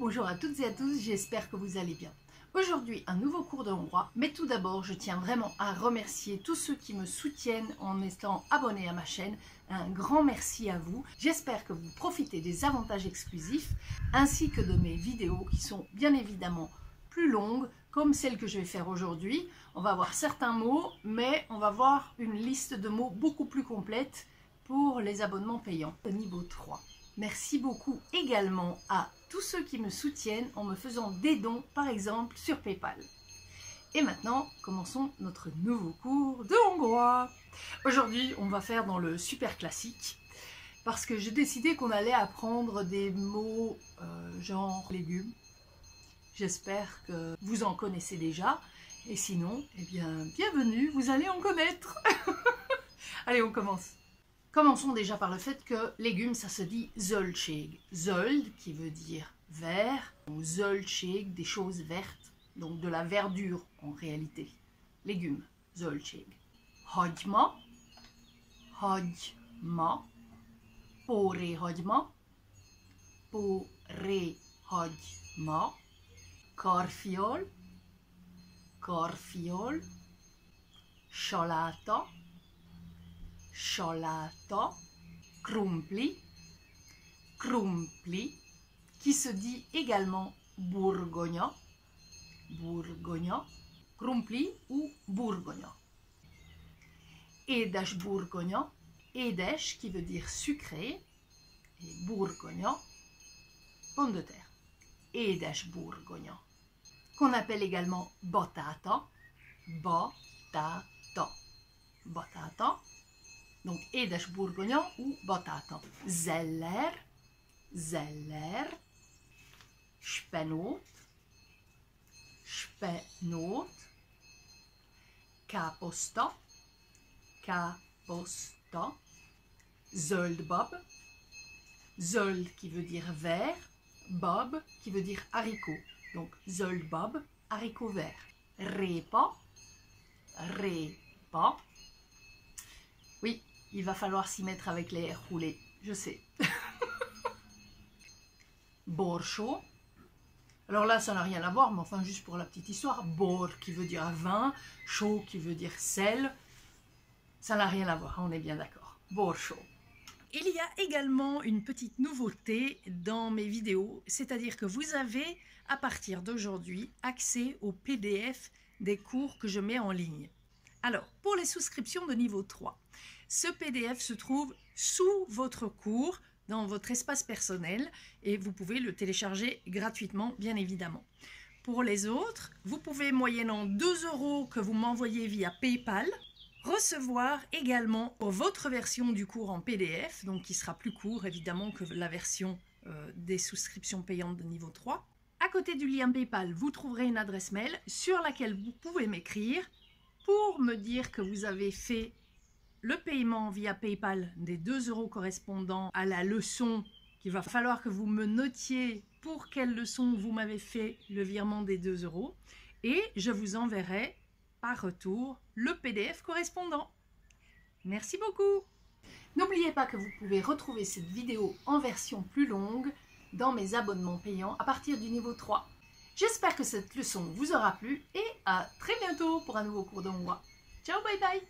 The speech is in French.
bonjour à toutes et à tous, j'espère que vous allez bien. Aujourd'hui, un nouveau cours de hongrois, mais tout d'abord, je tiens vraiment à remercier tous ceux qui me soutiennent en étant abonnés à ma chaîne. Un grand merci à vous. J'espère que vous profitez des avantages exclusifs, ainsi que de mes vidéos qui sont bien évidemment plus longues, comme celle que je vais faire aujourd'hui. On va voir certains mots, mais on va voir une liste de mots beaucoup plus complète pour les abonnements payants au niveau 3. Merci beaucoup également à tous ceux qui me soutiennent en me faisant des dons, par exemple sur PayPal. Et maintenant, commençons notre nouveau cours de hongrois. Aujourd'hui, on va faire dans le super classique, parce que j'ai décidé qu'on allait apprendre des mots genre légumes. J'espère que vous en connaissez déjà. Et sinon, eh bien, bienvenue, vous allez en connaître. Allez, on commence. Commençons déjà par le fait que légumes, ça se dit zöldség. Zöld, qui veut dire vert, donc zöldség, des choses vertes, donc de la verdure en réalité. Légumes, zöldség. Hodma, hodma, poréhodma, poréhodma, corfiol, corfiol, cholata, cholato, krumpli, qui se dit également burgonya, krumpli ou burgonya. Édes burgonya, édes qui veut dire sucré, et burgonya, pomme de terre. Édes burgonya, qu'on appelle également batáta. Donc, édes burgonya ou batáta. Zeller, spenót, káposzta, zöldbob, zöld qui veut dire vert, bob qui veut dire haricot. Donc, zöldbab, haricot vert. Répa. Oui, il va falloir s'y mettre avec les R roulés, je sais. Borchau. Alors là, ça n'a rien à voir, mais enfin, juste pour la petite histoire. Bor qui veut dire vin, chaud qui veut dire sel. Ça n'a rien à voir, on est bien d'accord. Borchau. Il y a également une petite nouveauté dans mes vidéos, c'est-à-dire que vous avez, à partir d'aujourd'hui, accès au PDF des cours que je mets en ligne. Alors, pour les souscriptions de niveau 3, ce PDF se trouve sous votre cours, dans votre espace personnel, et vous pouvez le télécharger gratuitement, bien évidemment. Pour les autres, vous pouvez, moyennant 2 € que vous m'envoyez via PayPal, recevoir également votre version du cours en PDF, donc qui sera plus court, évidemment, que la version des souscriptions payantes de niveau 3. À côté du lien PayPal, vous trouverez une adresse mail sur laquelle vous pouvez m'écrire pour me dire que vous avez fait le paiement via PayPal des 2 € correspondant à la leçon qu'il va falloir que vous me notiez pour quelle leçon vous m'avez fait le virement des 2 € et je vous enverrai par retour le PDF correspondant. Merci beaucoup! N'oubliez pas que vous pouvez retrouver cette vidéo en version plus longue dans mes abonnements payants à partir du niveau 3. J'espère que cette leçon vous aura plu et à très bientôt pour un nouveau cours de hongrois. Ciao, bye bye!